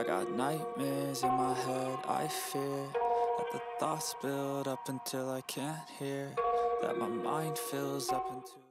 I got nightmares in my head, I fear that the thoughts build up until I can't hear, that my mind fills up into